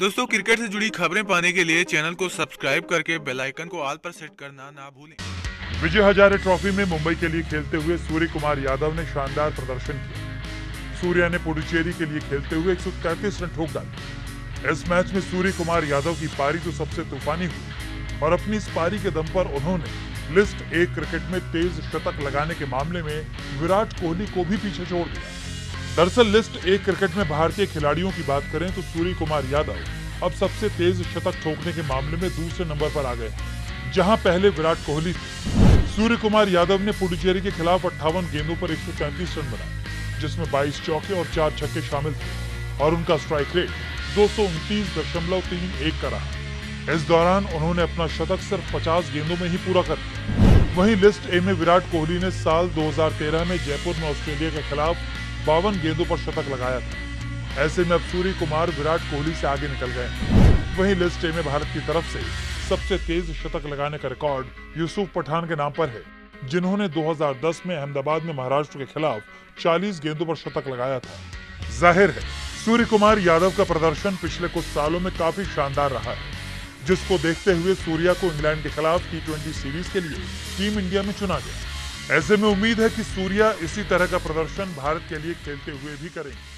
दोस्तों, क्रिकेट से जुड़ी खबरें पाने के लिए चैनल को सब्सक्राइब करके बेल आइकन को ऑल पर सेट करना ना भूलें। विजय हजारे ट्रॉफी में मुंबई के लिए खेलते हुए सूर्य कुमार यादव ने शानदार प्रदर्शन किया। सूर्य ने पुडुचेरी के लिए खेलते हुए 133 रन ठोक डाले। इस मैच में सूर्य कुमार यादव की पारी तो सबसे तूफानी हुई और अपनी इस पारी के दम पर उन्होंने लिस्ट ए क्रिकेट में तेज शतक लगाने के मामले में विराट कोहली को भी पीछे छोड़ दिया। दरअसल लिस्ट ए क्रिकेट में भारतीय खिलाड़ियों की बात करें तो सूर्य कुमार यादव अब सबसे तेज शतक ठोकने के मामले में दूसरे नंबर पर आ गए, जहां पहले विराट कोहली थे। सूर्य कुमार यादव ने पुडुचेरी के खिलाफ 58 गेंदों पर 135 रन बनाए, जिसमें 22 चौके और 4 छक्के शामिल थे और उनका स्ट्राइक रेट 229.31 का रहा। इस दौरान उन्होंने अपना शतक सिर्फ 50 गेंदों में ही पूरा कर दिया। वहीं लिस्ट ए में विराट कोहली ने साल 2013 में जयपुर में ऑस्ट्रेलिया के खिलाफ 52 गेंदों पर शतक लगाया था। ऐसे में अब सूर्य कुमार विराट कोहली से आगे निकल गए। वहीं लिस्ट ए में भारत की तरफ से सबसे तेज शतक लगाने का रिकॉर्ड यूसुफ पठान के नाम पर है, जिन्होंने 2010 में अहमदाबाद में महाराष्ट्र के खिलाफ 40 गेंदों पर शतक लगाया था। जाहिर है सूर्य कुमार यादव का प्रदर्शन पिछले कुछ सालों में काफी शानदार रहा है, जिसको देखते हुए सूर्या को इंग्लैंड के खिलाफ T20 सीरीज के लिए टीम इंडिया में चुना गया। ऐसे में उम्मीद है कि सूर्या इसी तरह का प्रदर्शन भारत के लिए खेलते हुए भी करेंगे।